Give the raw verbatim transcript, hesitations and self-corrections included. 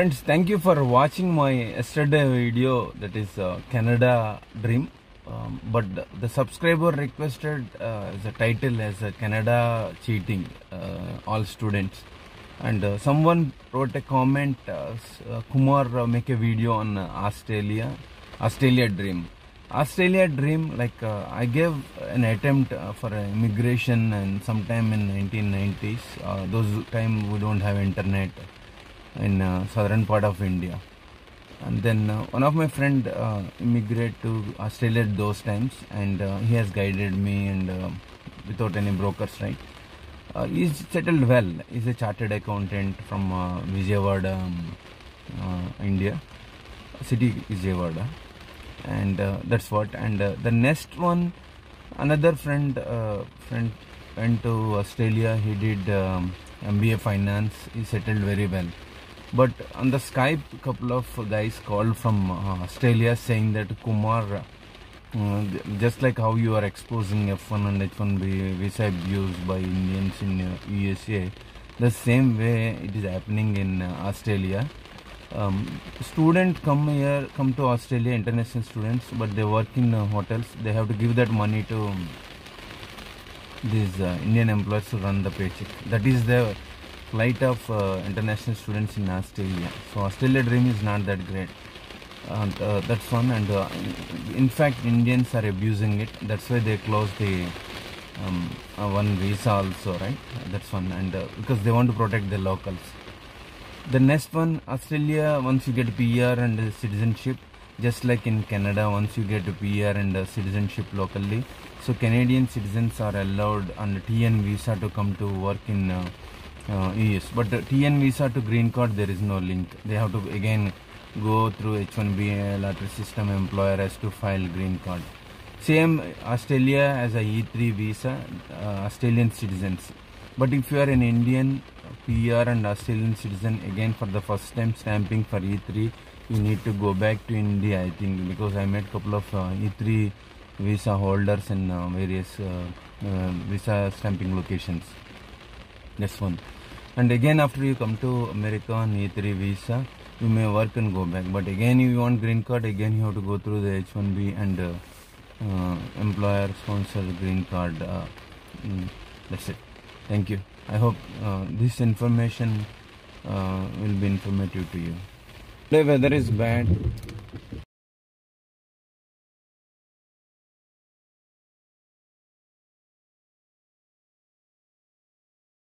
Friends, thank you for watching my yesterday video, that is uh, Canada Dream. Um, but the subscriber requested uh, the title as uh, Canada Cheating, uh, all students. And uh, someone wrote a comment, uh, uh, Kumar uh, make a video on uh, Australia, Australia Dream. Australia Dream, like uh, I gave an attempt uh, for uh, immigration and sometime in nineteen nineties. Uh, those time we don't have internet in uh, southern part of India, and then uh, one of my friend uh, immigrated to Australia at those times, and uh, he has guided me, and uh, without any brokers, right? Uh, he's settled well. He's a chartered accountant from uh, Vijayawada, um, uh, India, city Vijayawada, and uh, that's what. And uh, the next one, another friend, uh, friend went to Australia. He did um, M B A finance. He settled very well. But on the Skype, a couple of guys called from uh, Australia saying that Kumar, uh, just like how you are exposing F one and H one B visa abuse by Indians in uh, U S A, the same way it is happening in uh, Australia. Um, students come here, come to Australia, international students, but they work in uh, hotels. They have to give that money to these uh, Indian employers to run the paycheck. That is the plight of uh, international students in Australia. So Australia Dream is not that great, and uh, that's one. And uh, in fact, Indians are abusing it. That's why they closed the um, uh, one visa also, right? That's one. And uh, because they want to protect the locals. The next one, Australia, once you get P R and uh, citizenship, just like in Canada, once you get P R and uh, citizenship locally, so Canadian citizens are allowed on the T N visa to come to work in uh, Uh, yes, but the T N visa to green card, there is no link. They have to again go through H one B lottery system. Employer has to file green card. Same Australia as a E three visa, uh, Australian citizens. But if you are an Indian P R and Australian citizen, again for the first time stamping for E three, you need to go back to India, I think, because I met couple of uh, E three visa holders in uh, various uh, uh, visa stamping locations. That's one. And again, after you come to America on E three visa, you may work and go back. But again, if you want green card, again you have to go through the H one B and uh, uh, employer sponsored green card. Uh, mm, that's it. Thank you. I hope uh, this information uh, will be informative to you. The weather is bad.